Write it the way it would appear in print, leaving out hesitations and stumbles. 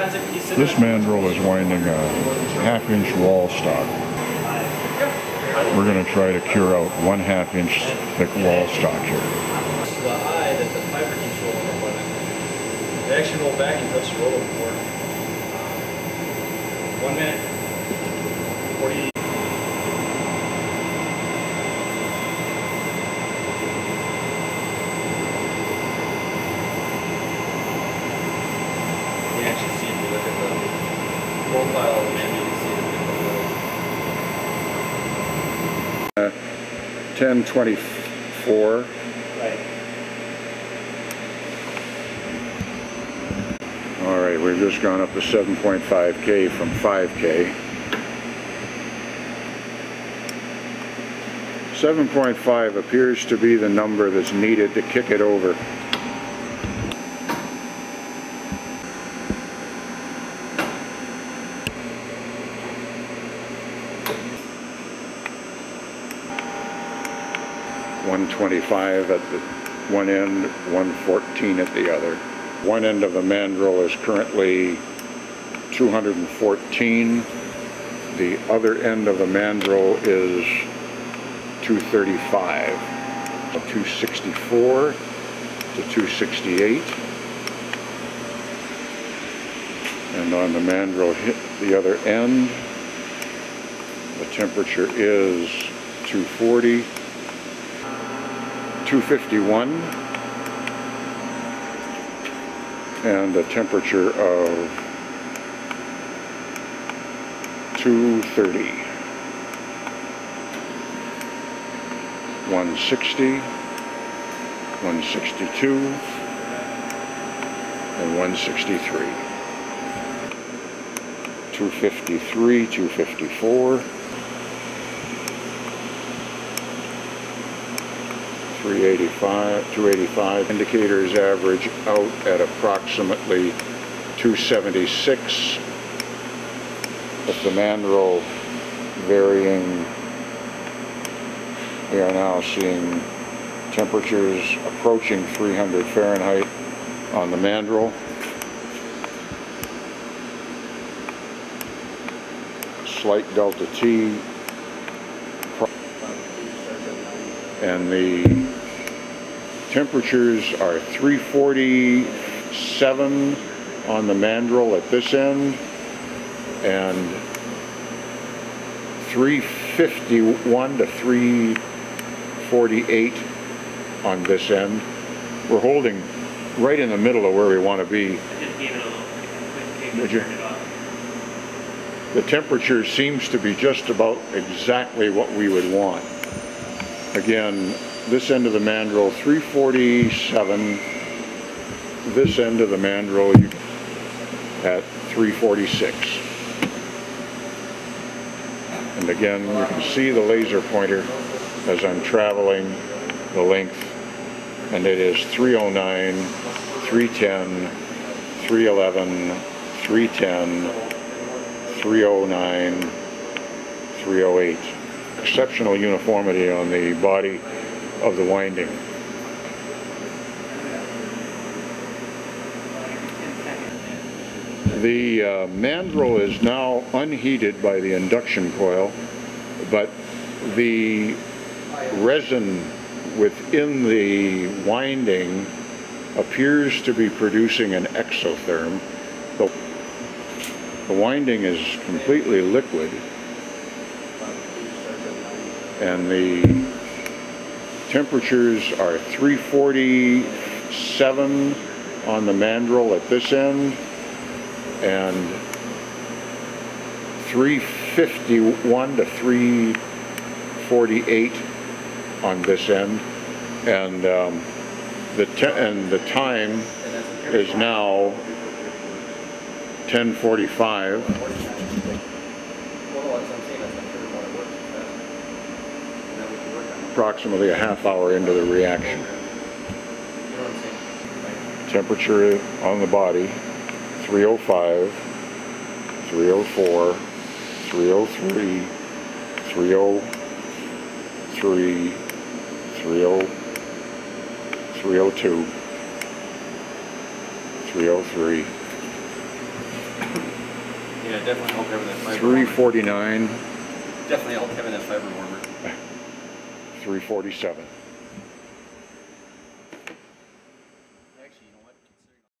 guys a piece of this mandrel is winding a half-inch wall stock. We're going to try to cure out 1/2 inch thick wall stock here. The eye that the fiber control on, they actually roll back and touch the roller board. 1 minute, 40. Profile, 1024. Right. All right, we've just gone up to 7.5K from 5K. 7.5 appears to be the number that's needed to kick it over. .25 at the one end, 114 at the other. One end of the mandrel is currently 214. The other end of the mandrel is 235. 264 to 268. And on the mandrel hit the other end, the temperature is 240. 251, and a temperature of 230, 160, 162, and 163, 253, 254, 385, 285. Indicators average out at approximately 276, with the mandrel varying. We are now seeing temperatures approaching 300 Fahrenheit on the mandrel. Slight delta T. And the temperatures are 347 on the mandrel at this end and 351 to 348 on this end. We're holding right in the middle of where we want to be. I just gave it a little quick take. Did you? Turn it off. The temperature seems to be just about exactly what we would want. Again, this end of the mandrel, 347. This end of the mandrel at 346. And again, you can see the laser pointer as I'm traveling the length, and it is 309, 310, 311, 310, 309, 308. Exceptional uniformity on the body of the winding. The mandrel is now unheated by the induction coil, but the resin within the winding appears to be producing an exotherm. The winding is completely liquid, and the temperatures are 347 on the mandrel at this end and 351 to 348 on this end, and the time is now 10:45. Approximately a half hour into the reaction. Temperature on the body, 305, 304, 303, 303, 302, 303. Yeah, definitely help having that fiber warmer. 349. Definitely help having that fiber warmer. 347.